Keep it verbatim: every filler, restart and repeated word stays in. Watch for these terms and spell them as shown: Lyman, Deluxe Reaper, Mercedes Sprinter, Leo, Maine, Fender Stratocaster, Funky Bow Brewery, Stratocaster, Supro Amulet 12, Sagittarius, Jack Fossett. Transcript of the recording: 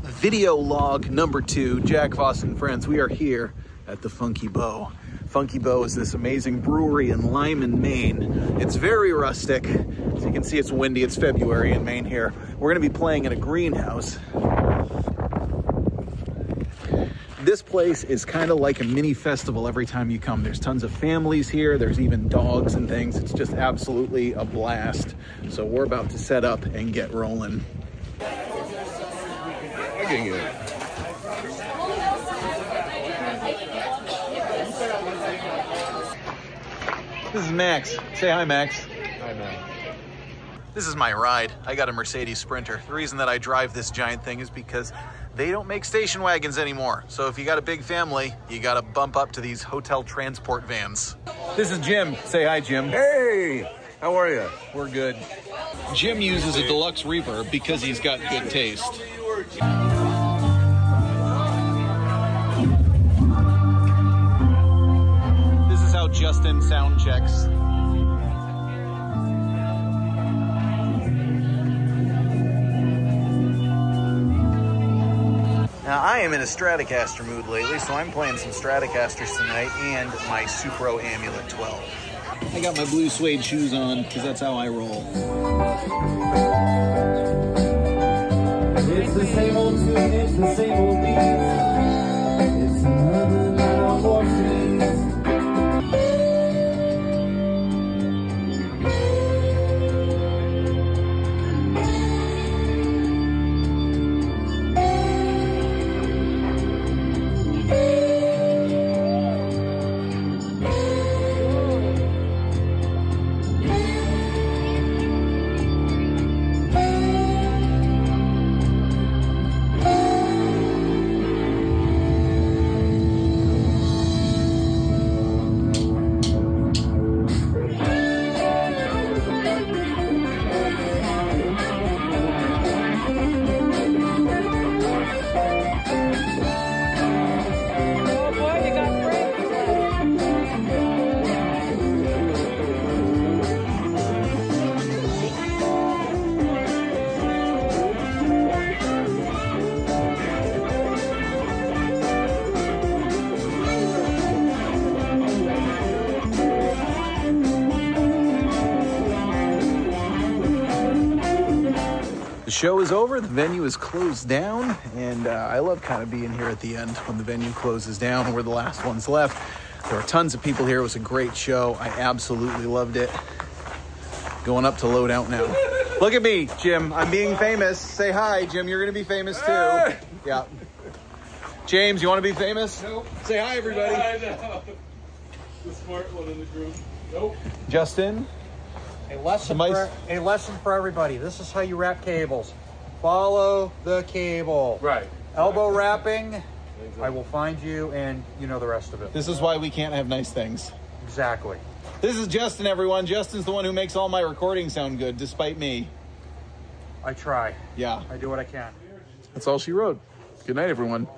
Video log number two, Jack Fossett and friends. We are here at the Funky Bow. Funky Bow is this amazing brewery in Lyman, Maine. It's very rustic. As you can see, it's windy. It's February in Maine here. We're going to be playing in a greenhouse. This place is kind of like a mini festival every time you come. There's tons of families here. There's even dogs and things. It's just absolutely a blast. So we're about to set up and get rolling. This is Max. Say hi, Max. Hi, Max. This is my ride. I got a Mercedes Sprinter. The reason that I drive this giant thing is because they don't make station wagons anymore. So if you got a big family, you got to bump up to these hotel transport vans. This is Jim. Say hi, Jim. Hey, how are you? We're good. Jim uses a Deluxe Reaper because he's got good taste. This is how Justin sound checks. Now, I am in a Stratocaster mood lately, so I'm playing some Stratocasters tonight and my Supro Amulet twelve. I got my blue suede shoes on because that's how I roll. It's the same old tune, it's the same old beat. It's another night on Wall Show is over, the venue is closed down, and uh, I love kind of being here at the end when the venue closes down. We're the last ones left. There were tons of people here. It was a great show. I absolutely loved it. Going up to Loadout now. Look at me, Jim. I'm being famous. Say hi, Jim. You're going to be famous too. Yeah. James, you want to be famous? Nope. Say hi, everybody. I know. The smart one in the group. Nope. Justin? A lesson, for, a lesson for everybody. This is how you wrap cables. Follow the cable. Right. Elbow right. Wrapping, exactly. I will find you, and you know the rest of it. This is why we can't have nice things. Exactly. This is Justin, everyone. Justin's the one who makes all my recordings sound good, despite me. I try. Yeah. I do what I can. That's all she wrote. Good night, everyone.